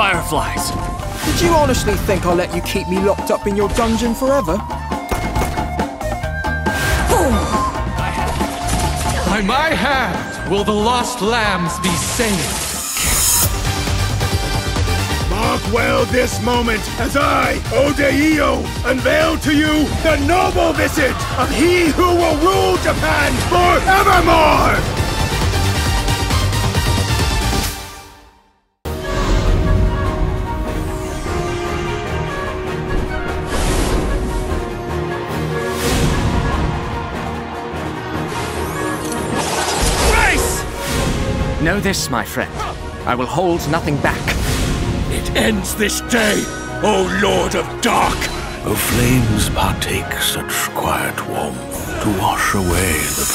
Fireflies! Did you honestly think I'll let you keep me locked up in your dungeon forever? By my hand will the lost lambs be saved. Mark well this moment as I, Odeio, unveil to you the noble visage of he who will rule Japan forevermore! Know this, my friend. I will hold nothing back. It ends this day, O Lord of Dark! O flames partake such quiet warmth to wash away the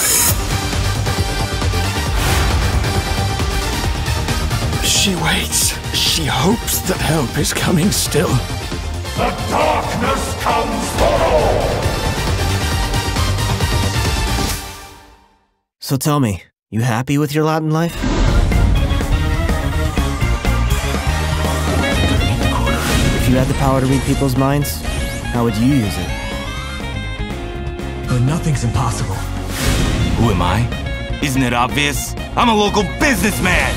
pain. She waits. She hopes that help is coming still. The darkness comes for all! So tell me, you happy with your lot in life? If you had the power to read people's minds, how would you use it? But nothing's impossible. Who am I? Isn't it obvious? I'm a local businessman!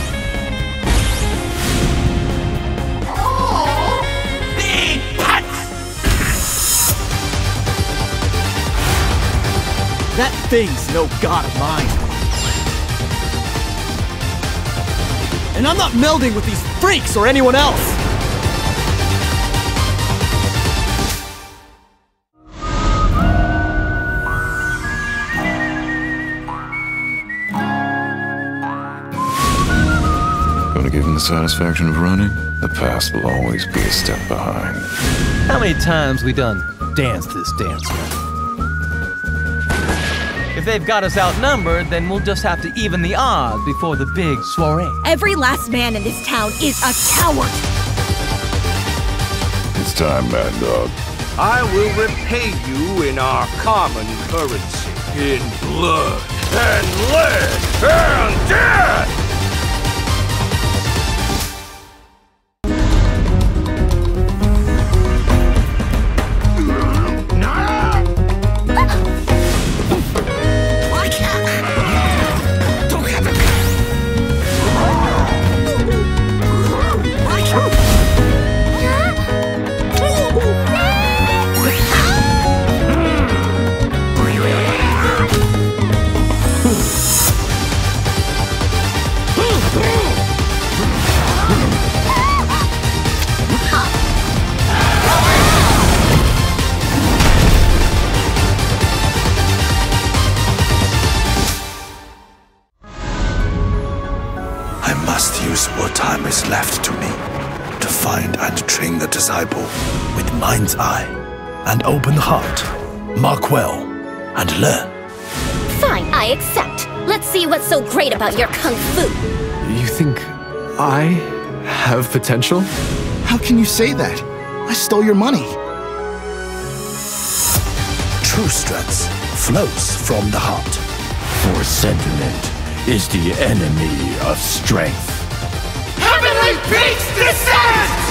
Big putts! That thing's no god of mine. And I'm not melding with these freaks or anyone else! Given the satisfaction of running, the past will always be a step behind. How many times we done danced this dance? If they've got us outnumbered, then we'll just have to even the odds before the big soiree. Every last man in this town is a coward! It's time, Mad Dog. I will repay you in our common currency. In blood and lead and death! What time is left to me to find and train the disciple with mind's eye and open heart. Mark well and learn. Fine, I accept. Let's see what's so great about your kung fu. You think I have potential? How can you say that? I stole your money. True strength flows from the heart. For sentiment is the enemy of strength. Heavenly peaks descend!